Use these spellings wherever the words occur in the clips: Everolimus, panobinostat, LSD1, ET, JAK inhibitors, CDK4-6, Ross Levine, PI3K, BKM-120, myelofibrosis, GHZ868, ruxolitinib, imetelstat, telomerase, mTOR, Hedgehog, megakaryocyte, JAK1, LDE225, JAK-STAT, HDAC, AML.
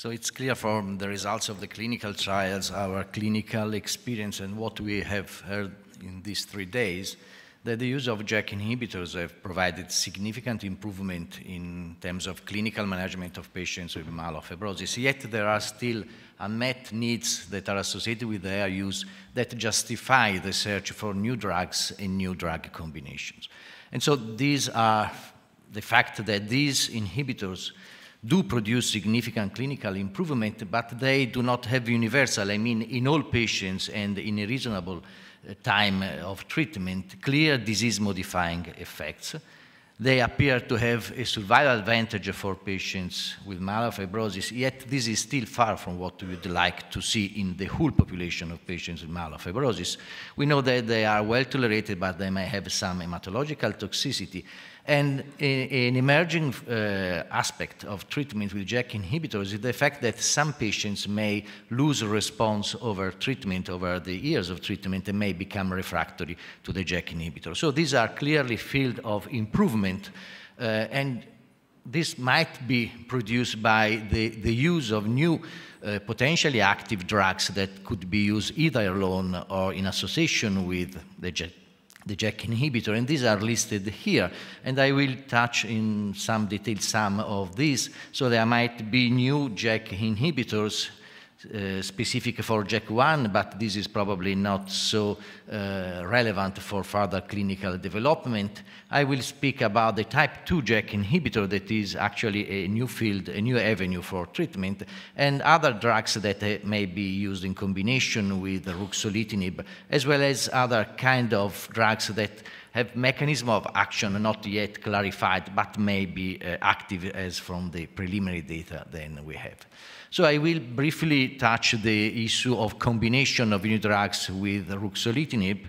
So it's clear from the results of the clinical trials, our clinical experience, and what we have heard in these 3 days, that the use of JAK inhibitors have provided significant improvement in terms of clinical management of patients with myelofibrosis, yet there are still unmet needs that are associated with their use that justify the search for new drugs and new drug combinations. And so these are the fact that these inhibitors do produce significant clinical improvement, but they do not have universal, I mean in all patients and in a reasonable time of treatment, clear disease-modifying effects. They appear to have a survival advantage for patients with myelofibrosis, yet this is still far from what we would like to see in the whole population of patients with myelofibrosis. We know that they are well tolerated, but they may have some hematological toxicity. And an emerging aspect of treatment with JAK inhibitors is the fact that some patients may lose response over treatment, over the years of treatment, and may become refractory to the JAK inhibitor. So these are clearly fields of improvement, and this might be produced by the use of new potentially active drugs that could be used either alone or in association with the JAK inhibitor, and these are listed here. And I will touch in some detail some of these. So there might be new JAK inhibitors specific for JAK1, but this is probably not so relevant for further clinical development. I will speak about the type 2 JAK inhibitor that is actually a new field, a new avenue for treatment, and other drugs that may be used in combination with ruxolitinib, as well as other kind of drugs that have mechanism of action not yet clarified, but may be active as from the preliminary data then we have. So I will briefly touch the issue of combination of new drugs with ruxolitinib,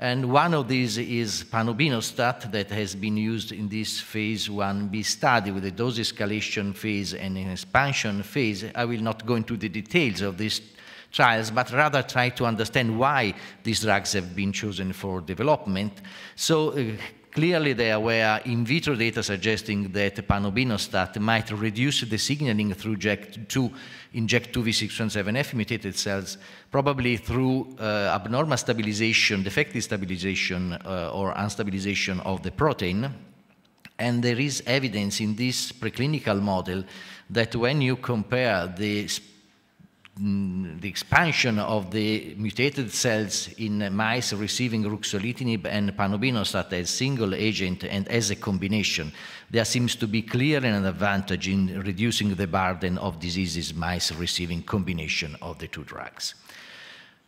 and one of these is panobinostat that has been used in this phase 1b study with a dose escalation phase and an expansion phase. I will not go into the details of these trials, but rather try to understand why these drugs have been chosen for development. So clearly, there were in vitro data suggesting that panobinostat might reduce the signaling through JAK2 in JAK2V617F mutated cells, probably through abnormal stabilization, defective stabilization or unstabilization of the protein. And there is evidence in this preclinical model that when you compare the expansion of the mutated cells in mice receiving ruxolitinib and panobinostat as single agent and as a combination, there seems to be clearly an advantage in reducing the burden of diseases mice receiving combination of the two drugs.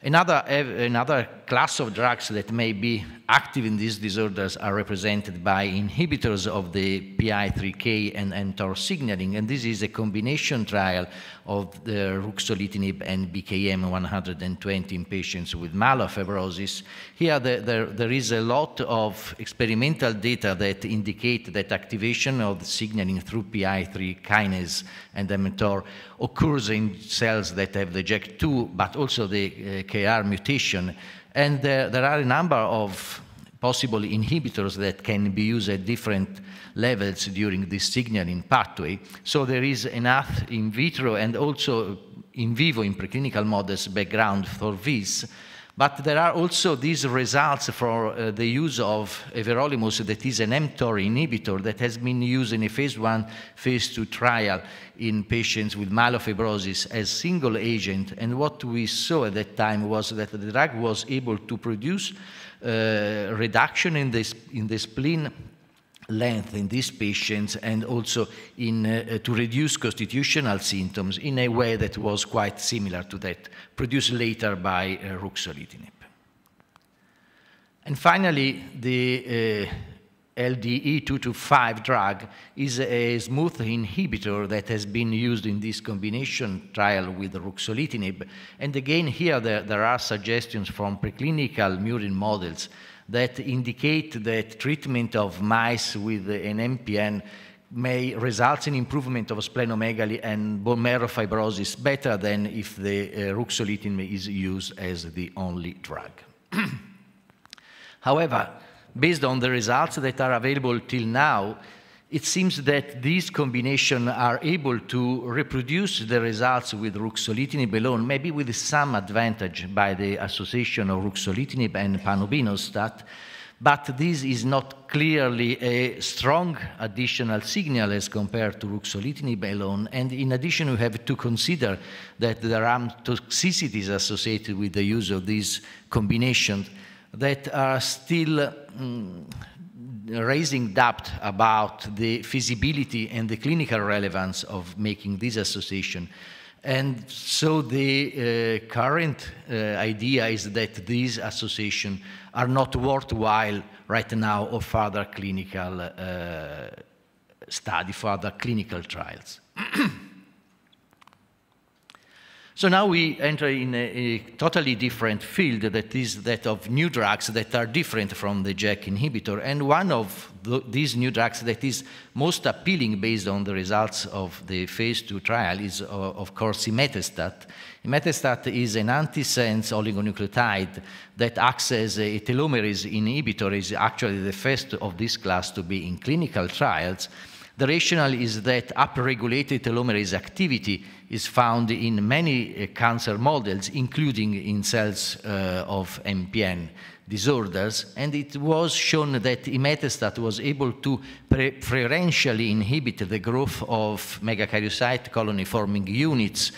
Another class of drugs that may be active in these disorders are represented by inhibitors of the PI3K and mTOR signaling, and this is a combination trial of the ruxolitinib and BKM-120 in patients with myelofibrosis. Here there is a lot of experimental data that indicate that activation of the signaling through PI3 kinase and mTOR occurs in cells that have the JAK2, but also the KR mutation. And there are a number of possible inhibitors that can be used at different levels during this signaling pathway. So there is enough in vitro and also in vivo in preclinical models background for this. But there are also these results for the use of Everolimus, that is an mTOR inhibitor that has been used in a phase 1, phase 2 trial in patients with myelofibrosis as single agent. And what we saw at that time was that the drug was able to produce reduction in the spleen length in these patients, and also to reduce constitutional symptoms in a way that was quite similar to that produced later by ruxolitinib. And finally, the LDE225 drug is a smooth inhibitor that has been used in this combination trial with ruxolitinib. And again, here there are suggestions from preclinical murine models that indicate that treatment of mice with an MPN may result in improvement of splenomegaly and bone marrow fibrosis better than if the ruxolitinib is used as the only drug. However, based on the results that are available till now, it seems that these combinations are able to reproduce the results with ruxolitinib alone, maybe with some advantage by the association of ruxolitinib and panobinostat, but this is not clearly a strong additional signal as compared to ruxolitinib alone. And in addition, we have to consider that there are toxicities associated with the use of these combinations that are still raising doubt about the feasibility and the clinical relevance of making this association. And so the current idea is that these associations are not worthwhile right now of further clinical study, further clinical trials. So now we enter in a totally different field, that is that of new drugs that are different from the JAK inhibitor. And one of these new drugs that is most appealing based on the results of the phase 2 trial is, of course, imetelstat. Imetelstat is an antisense oligonucleotide that acts as a telomerase inhibitor, is actually the first of this class to be in clinical trials. The rationale is that upregulated telomerase activity is found in many cancer models, including in cells of MPN disorders, and it was shown that imetelstat was able to preferentially inhibit the growth of megakaryocyte colony-forming units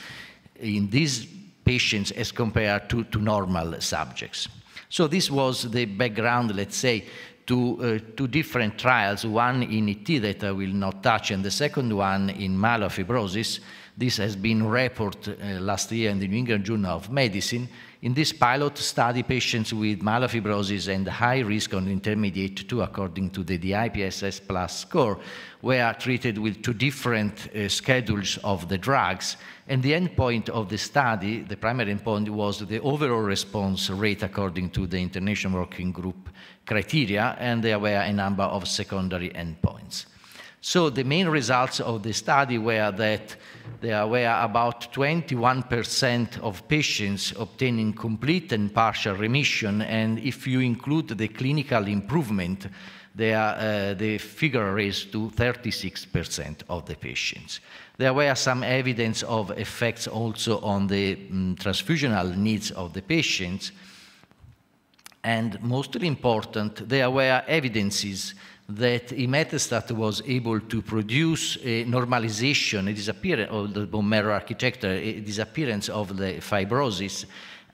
in these patients as compared to normal subjects. So this was the background, let's say, to two different trials, one in ET that I will not touch, and the second one in myelofibrosis. This has been reported last year in the New England Journal of Medicine. In this pilot study, patients with myelofibrosis and high risk on intermediate 2, according to the DIPSS Plus score, were treated with two different schedules of the drugs. And the endpoint of the study, the primary endpoint, was the overall response rate according to the International Working Group criteria, and there were a number of secondary endpoints. So the main results of the study were that there were about 21% of patients obtaining complete and partial remission, and if you include the clinical improvement, the figure raised to 36% of the patients. There were some evidence of effects also on the transfusional needs of the patients. And mostly important, there were evidences that imetelstat was able to produce a normalization, a disappearance of the bone marrow architecture, a disappearance of the fibrosis.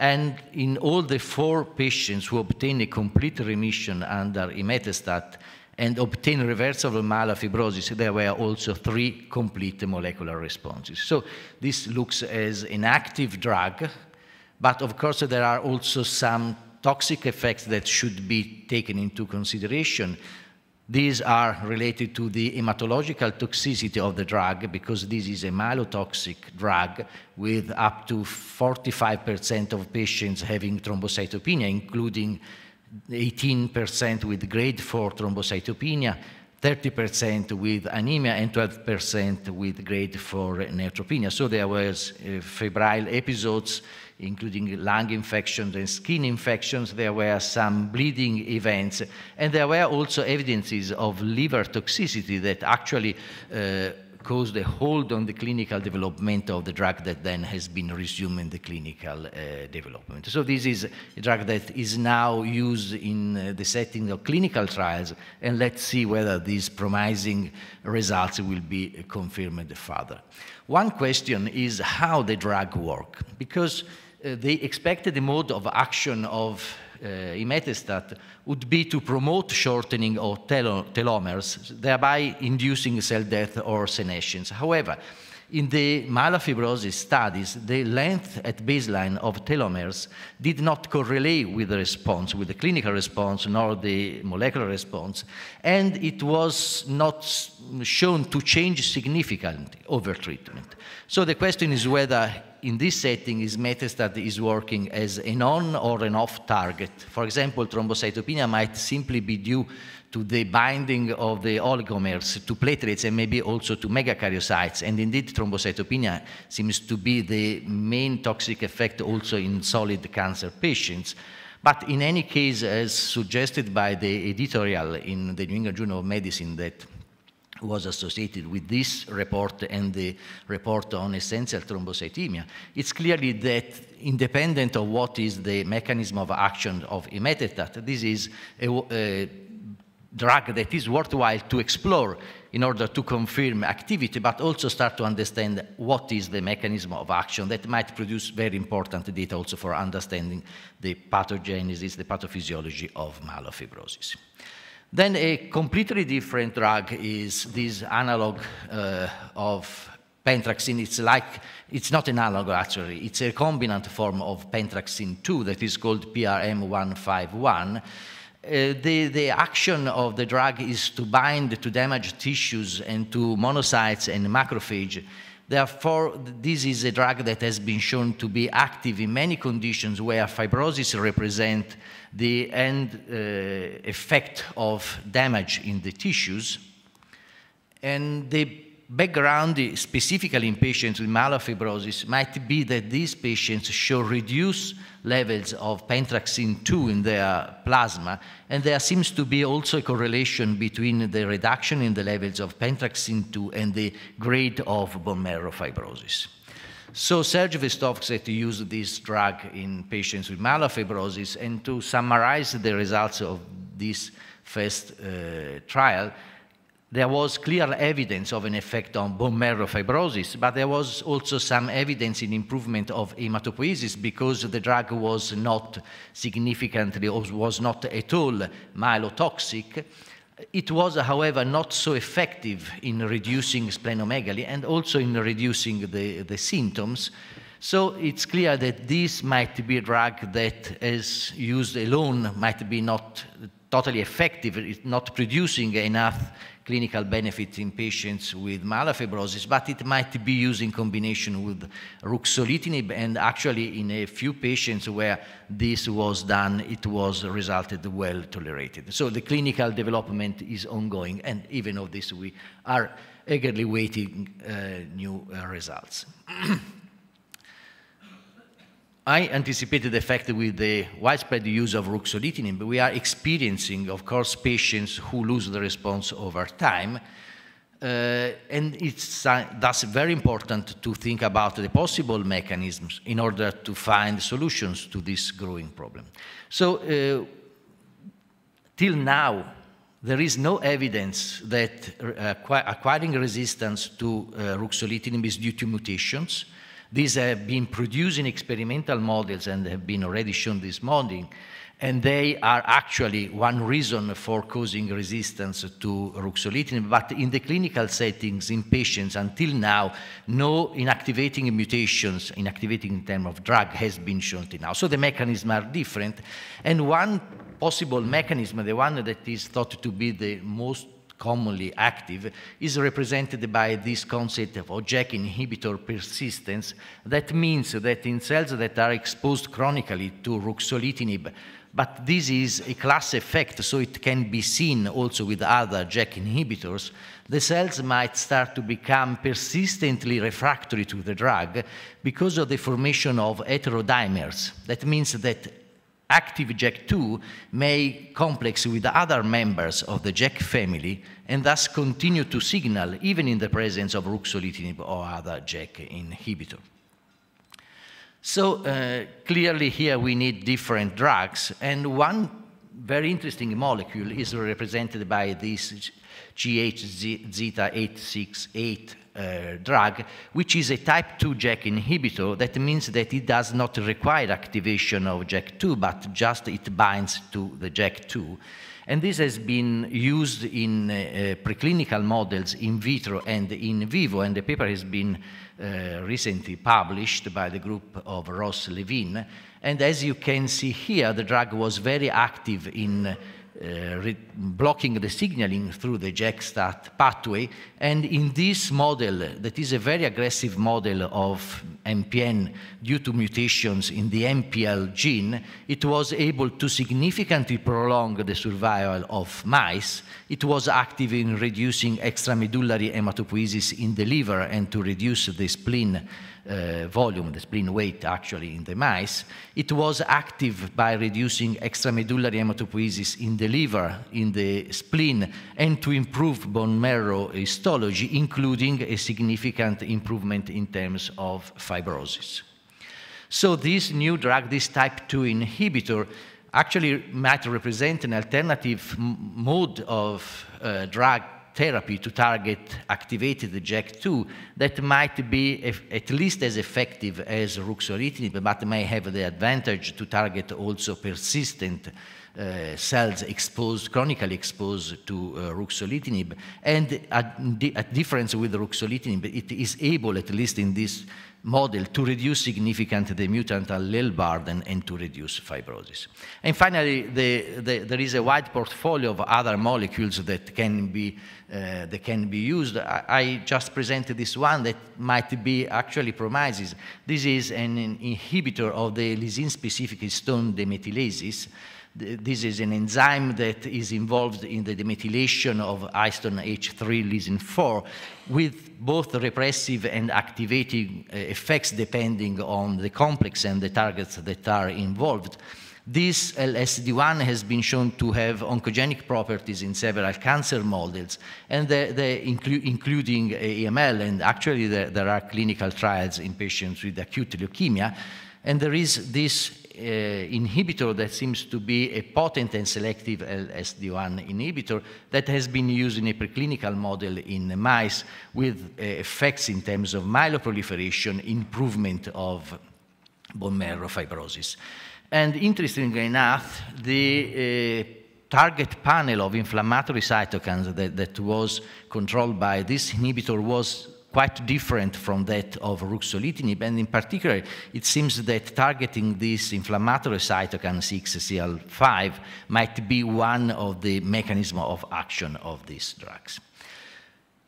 And in all the 4 patients who obtained a complete remission under imetelstat and obtained reversible myelofibrosis, there were also 3 complete molecular responses. So this looks as an active drug, but of course there are also some toxic effects that should be taken into consideration. These are related to the hematological toxicity of the drug, because this is a myelotoxic drug with up to 45% of patients having thrombocytopenia, including 18% with grade 4 thrombocytopenia, 30% with anemia, and 12% with grade 4 neutropenia. So there was febrile episodes, including lung infections and skin infections. There were some bleeding events, and there were also evidences of liver toxicity that actually caused a hold on the clinical development of the drug that then has been resumed in the clinical development. So this is a drug that is now used in the setting of clinical trials, and let's see whether these promising results will be confirmed further. One question is how the drug works, because they expected the mode of action of imetelstat would be to promote shortening of telomeres, thereby inducing cell death or senescence. However, in the myelofibrosis studies, the length at baseline of telomeres did not correlate with the response, with the clinical response, nor the molecular response, and it was not shown to change significantly over treatment. So the question is whether in this setting imetelstat is working as an on or an off target. For example, thrombocytopenia might simply be due to the binding of the oligomers to platelets and maybe also to megakaryocytes. And indeed, thrombocytopenia seems to be the main toxic effect also in solid cancer patients. But in any case, as suggested by the editorial in the New England Journal of Medicine that was associated with this report and the report on essential thrombocythemia, it's clearly that independent of what is the mechanism of action of imetelstat, this is a drug that is worthwhile to explore in order to confirm activity, but also start to understand what is the mechanism of action that might produce very important data also for understanding the pathogenesis, the pathophysiology of myelofibrosis. Then a completely different drug is this analog of Pentraxin. It's not an analog actually, it's a recombinant form of Pentraxin 2 that is called PRM151. The action of the drug is to bind to damaged tissues and to monocytes and macrophage. Therefore, this is a drug that has been shown to be active in many conditions where fibrosis represents the end effect of damage in the tissues. And the background, specifically in patients with myelofibrosis, might be that these patients show reduced levels of pentraxin-2 in their plasma, and there seems to be also a correlation between the reduction in the levels of pentraxin-2 and the grade of bone marrow fibrosis. So Sergei Vistovsky used this drug in patients with myelofibrosis, and to summarize the results of this first trial, there was clear evidence of an effect on bone marrow fibrosis, but there was also some evidence in improvement of hematopoiesis because the drug was not significantly or was not at all myelotoxic. It was, however, not so effective in reducing splenomegaly and also in reducing the symptoms. So it's clear that this might be a drug that, as used alone, might be not totally effective, it's not producing enough clinical benefit in patients with myelofibrosis, but it might be used in combination with ruxolitinib, and actually in a few patients where this was done, it was resulted well tolerated. So the clinical development is ongoing, and even of this we are eagerly waiting new results. I anticipated the fact that with the widespread use of ruxolitinib, we are experiencing, of course, patients who lose the response over time. And it's thus very important to think about the possible mechanisms in order to find solutions to this growing problem. So, till now, there is no evidence that acquiring resistance to ruxolitinib is due to mutations. These have been produced in experimental models and have been already shown this morning, and they are actually one reason for causing resistance to ruxolitinib. But in the clinical settings, in patients, until now, no inactivating mutations, inactivating in terms of drug, has been shown till now. So the mechanisms are different. And one possible mechanism, the one that is thought to be the most commonly active, is represented by this concept of JAK inhibitor persistence. That means that in cells that are exposed chronically to ruxolitinib, but this is a class effect, so it can be seen also with other JAK inhibitors, the cells might start to become persistently refractory to the drug because of the formation of heterodimers. That means that active JAK2 may complex with other members of the JAK family and thus continue to signal even in the presence of ruxolitinib or other JAK inhibitor. So clearly here we need different drugs, and one very interesting molecule is represented by this GHZ868 drug, which is a type 2 JAK inhibitor. That means that it does not require activation of JAK2, but just it binds to the JAK2. And this has been used in preclinical models in vitro and in vivo, and the paper has been recently published by the group of Ross Levine. And as you can see here, the drug was very active in blocking the signaling through the JAK-STAT pathway, and in this model, that is a very aggressive model of MPN due to mutations in the MPL gene, it was able to significantly prolong the survival of mice. It was active in reducing extramedullary hematopoiesis in the liver and to reduce the spleen volume, the spleen weight actually in the mice, it was active by reducing extramedullary hematopoiesis in the liver, in the spleen, and to improve bone marrow histology, including a significant improvement in terms of fibrosis. So this new drug, this type 2 inhibitor, actually might represent an alternative mode of drug therapy to target activated JAK2 that might be at least as effective as ruxolitinib, but may have the advantage to target also persistent cells exposed, chronically exposed to ruxolitinib. And a difference with ruxolitinib, it is able, at least in this model, to reduce significantly the mutant allele burden and to reduce fibrosis. And finally, there is a wide portfolio of other molecules that can be used. I just presented this one that might be actually promises. This is an inhibitor of the lysine-specific histone demethylases. This is an enzyme that is involved in the demethylation of histone H3 lysine 4 with both repressive and activating effects depending on the complex and the targets that are involved. This LSD1 has been shown to have oncogenic properties in several cancer models, and including AML, and actually there are clinical trials in patients with acute leukemia. And there is this inhibitor that seems to be a potent and selective LSD1 inhibitor that has been used in a preclinical model in mice with effects in terms of myeloproliferation, improvement of bone marrow fibrosis. And interestingly enough, the target panel of inflammatory cytokines that was controlled by this inhibitor was quite different from that of ruxolitinib, and in particular, it seems that targeting this inflammatory cytokine 6CL5 might be one of the mechanisms of action of these drugs.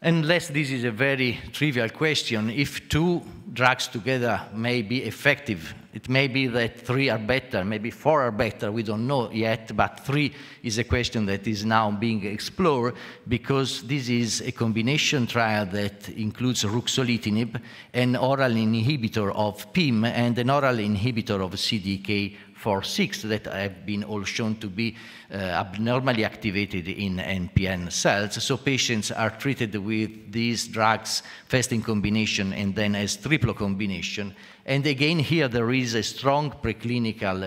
Unless this is a very trivial question, if two drugs together may be effective, it may be that three are better, maybe four are better, we don't know yet, but three is a question that is now being explored because this is a combination trial that includes ruxolitinib, an oral inhibitor of PIM, and an oral inhibitor of CDK4-6 that have been all shown to be abnormally activated in MPN cells. So patients are treated with these drugs first in combination and then as triple combination. And again, here there is a strong preclinical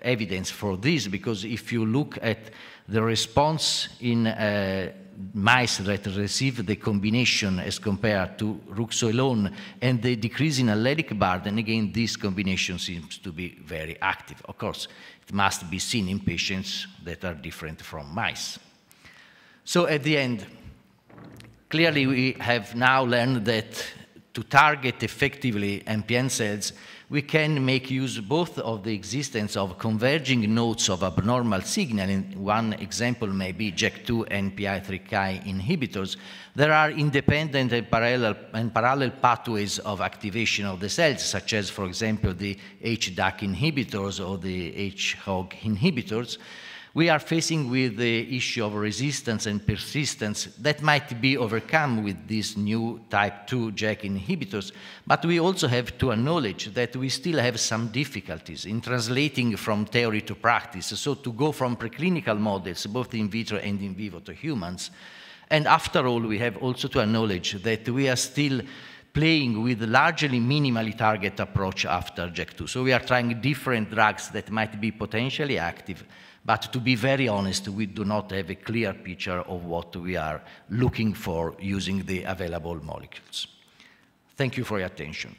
evidence for this, because if you look at the response in mice that receive the combination as compared to ruxo alone and the decrease in allelic burden, again, this combination seems to be very active. Of course, it must be seen in patients that are different from mice. So at the end, clearly we have now learned that to target effectively MPN cells, we can make use both of the existence of converging nodes of abnormal signaling. One example may be JAK2 and PI3K inhibitors. There are independent and parallel pathways of activation of the cells, such as, for example, the HDAC inhibitors or the Hedgehog inhibitors. We are facing with the issue of resistance and persistence that might be overcome with these new type 2 JAK inhibitors, but we also have to acknowledge that we still have some difficulties in translating from theory to practice, so to go from preclinical models, both in vitro and in vivo, to humans. And after all, we have also to acknowledge that we are still playing with largely minimally target approach after JAK2. So we are trying different drugs that might be potentially active, but to be very honest, we do not have a clear picture of what we are looking for using the available molecules. Thank you for your attention.